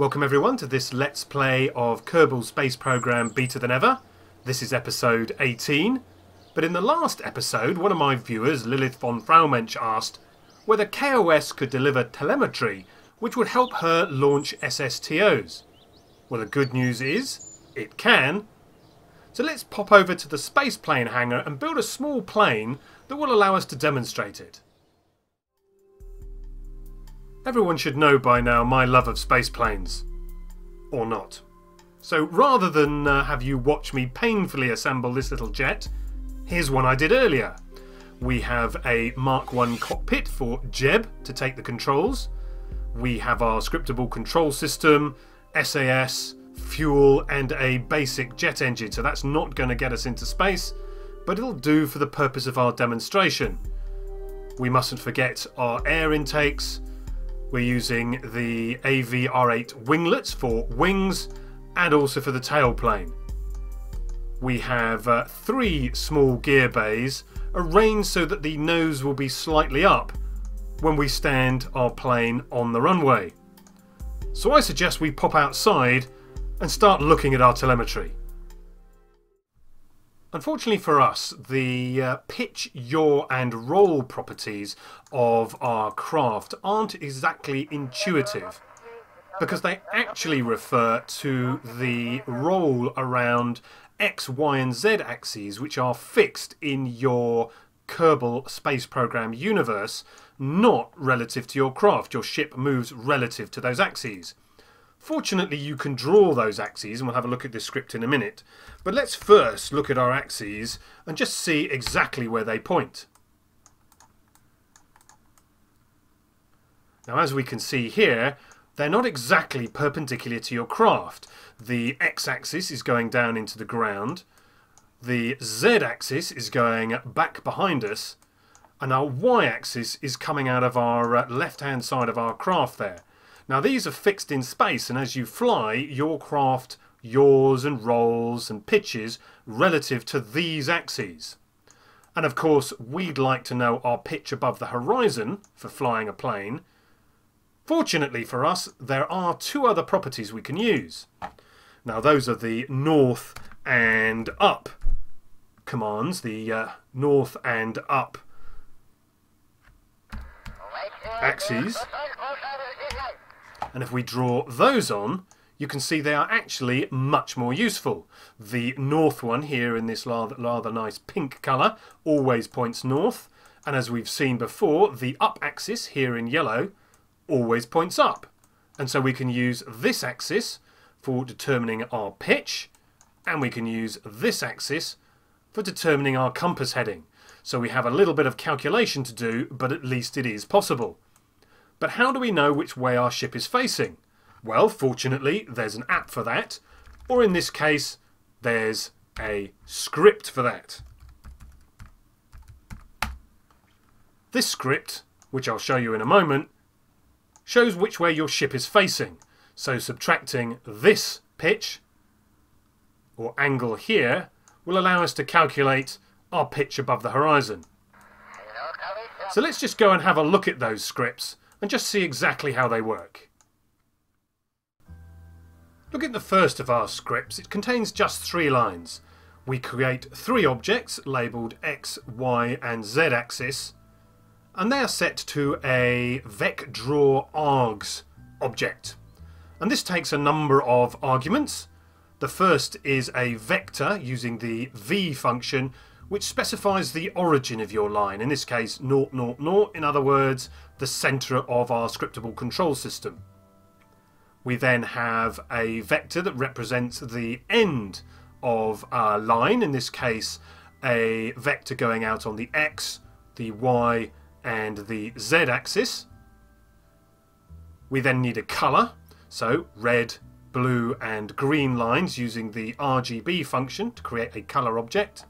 Welcome everyone to this Let's Play of Kerbal Space Program Better Than Ever. This is episode 18, but in the last episode one of my viewers, Lilith von Fraumensch, asked whether KOS could deliver telemetry which would help her launch SSTOs. Well, the good news is, it can. So let's pop over to the space plane hangar and build a small plane that will allow us to demonstrate it. Everyone should know by now my love of space planes. Or not. So rather than have you watch me painfully assemble this little jet, here's one I did earlier. We have a Mark 1 cockpit for Jeb to take the controls. We have our scriptable control system, SAS, fuel and a basic jet engine, so that's not going to get us into space, but it'll do for the purpose of our demonstration. We mustn't forget our air intakes. We're using the AVR8 winglets for wings and also for the tailplane. We have three small gear bays arranged so that the nose will be slightly up when we stand our plane on the runway. So I suggest we pop outside and start looking at our telemetry. Unfortunately for us, the pitch, yaw and roll properties of our craft aren't exactly intuitive, because they actually refer to the roll around X, Y and Z axes, which are fixed in your Kerbal Space Program universe, not relative to your craft. Your ship moves relative to those axes. Fortunately, you can draw those axes, and we'll have a look at this script in a minute. But let's first look at our axes and just see exactly where they point. Now, as we can see here, they're not exactly perpendicular to your craft. The x-axis is going down into the ground, the z-axis is going back behind us, and our y-axis is coming out of our left-hand side of our craft there. Now, these are fixed in space, and as you fly, your craft yaws and rolls and pitches relative to these axes. And of course, we'd like to know our pitch above the horizon for flying a plane. Fortunately for us, there are two other properties we can use. Now, those are the north and up commands, the north and up axes. And if we draw those on, you can see they are actually much more useful. The north one here in this rather nice pink colour always points north. And as we've seen before, the up axis here in yellow always points up. And so we can use this axis for determining our pitch. And we can use this axis for determining our compass heading. So we have a little bit of calculation to do, but at least it is possible. But how do we know which way our ship is facing? Well, fortunately, there's an app for that, or in this case, there's a script for that. This script, which I'll show you in a moment, shows which way your ship is facing. So subtracting this pitch, or angle here, will allow us to calculate our pitch above the horizon. So let's just go and have a look at those scripts and just see exactly how they work. Look at the first of our scripts. It contains just three lines. We create three objects labelled X, Y and Z axis, and they are set to a vec_draw_args object. And this takes a number of arguments. The first is a vector using the v function, which specifies the origin of your line, in this case 0, 0, 0, in other words the centre of our scriptable control system. We then have a vector that represents the end of our line, in this case a vector going out on the X, the Y and the Z axis. We then need a colour, so red, blue and green lines using the RGB function to create a colour object.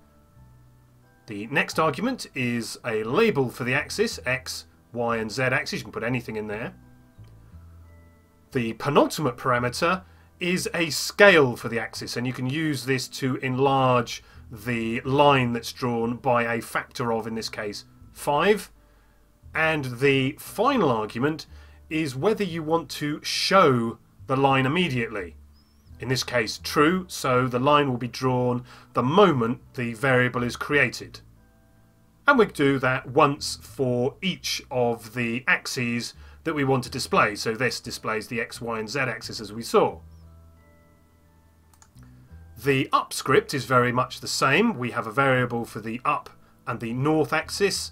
The next argument is a label for the axis, X, Y and Z axis. You can put anything in there. The penultimate parameter is a scale for the axis, and you can use this to enlarge the line that's drawn by a factor of, in this case, 5. And the final argument is whether you want to show the line immediately. In this case true, so the line will be drawn the moment the variable is created. And we do that once for each of the axes that we want to display. So this displays the X, Y and Z axis as we saw. The up script is very much the same. We have a variable for the up and the north axis.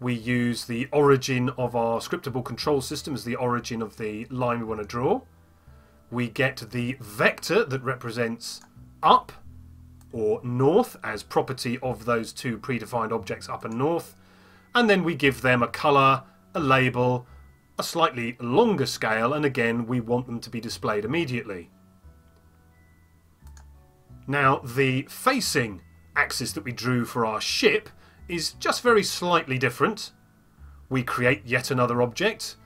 We use the origin of our scriptable control system as the origin of the line we want to draw. We get the vector that represents up or north as property of those two predefined objects, up and north. And then we give them a colour, a label, a slightly longer scale, and again we want them to be displayed immediately. Now the facing axis that we drew for our ship is just very slightly different. We create yet another object,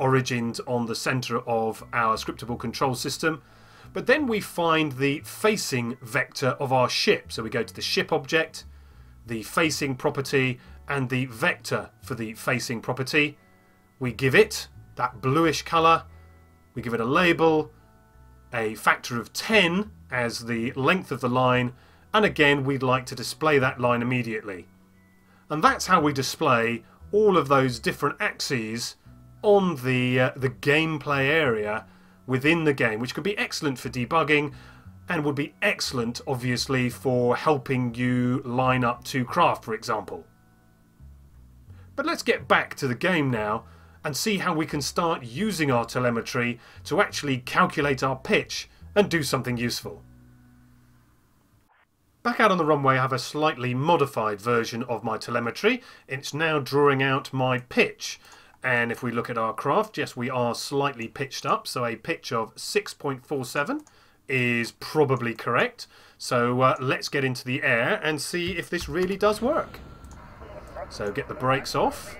origined on the centre of our scriptable control system, but then we find the facing vector of our ship. So we go to the ship object, the facing property, and the vector for the facing property. We give it that bluish colour, we give it a label, a factor of 10 as the length of the line, and again we'd like to display that line immediately. And that's how we display all of those different axes on the gameplay area within the game, which could be excellent for debugging and would be excellent, obviously, for helping you line up to craft, for example. But let's get back to the game now and see how we can start using our telemetry to actually calculate our pitch and do something useful. Back out on the runway I have a slightly modified version of my telemetry. It's now drawing out my pitch, and if we look at our craft, yes, we are slightly pitched up, so a pitch of 6.47 is probably correct. So let's get into the air and see if this really does work. So get the brakes off,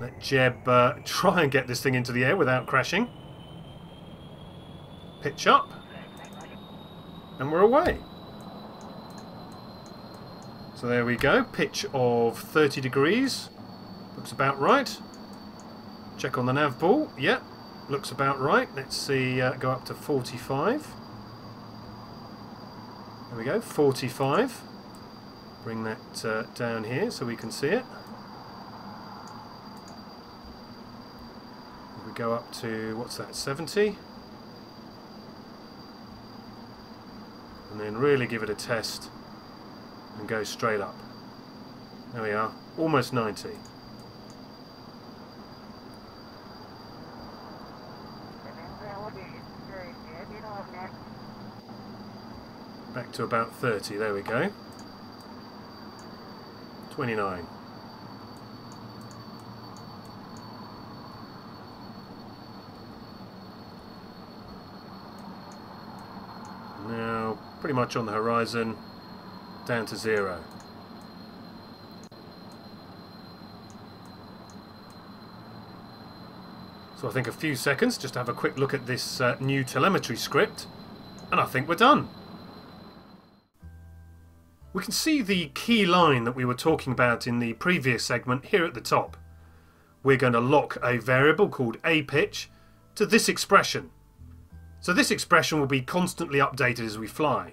let Jeb try and get this thing into the air without crashing. Pitch up, and we're away. So there we go, pitch of 30 degrees, looks about right. Check on the nav ball, yep, looks about right. Let's see, go up to 45. There we go, 45. Bring that down here so we can see it. We go up to, what's that, 70? And then really give it a test. And go straight up. There we are, almost 90. Back to about 30, there we go. 29. Now, pretty much on the horizon. Down to 0. So I think a few seconds just to have a quick look at this new telemetry script, and I think we're done. We can see the key line that we were talking about in the previous segment here at the top. We're going to lock a variable called APITCH to this expression. So this expression will be constantly updated as we fly.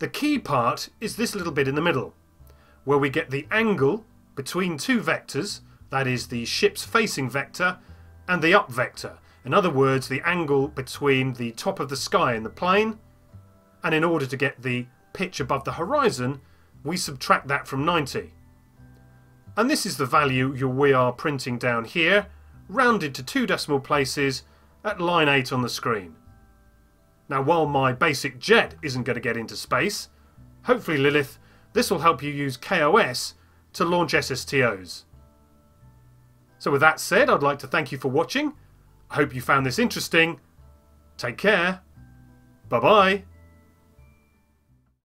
The key part is this little bit in the middle, where we get the angle between two vectors, that is the ship's facing vector and the up vector. In other words, the angle between the top of the sky and the plane, and in order to get the pitch above the horizon, we subtract that from 90. And this is the value we are printing down here, rounded to 2 decimal places at line 8 on the screen. Now, while my basic jet isn't going to get into space, hopefully, Lilith, this will help you use KOS to launch SSTOs. So with that said, I'd like to thank you for watching. I hope you found this interesting. Take care. Bye-bye.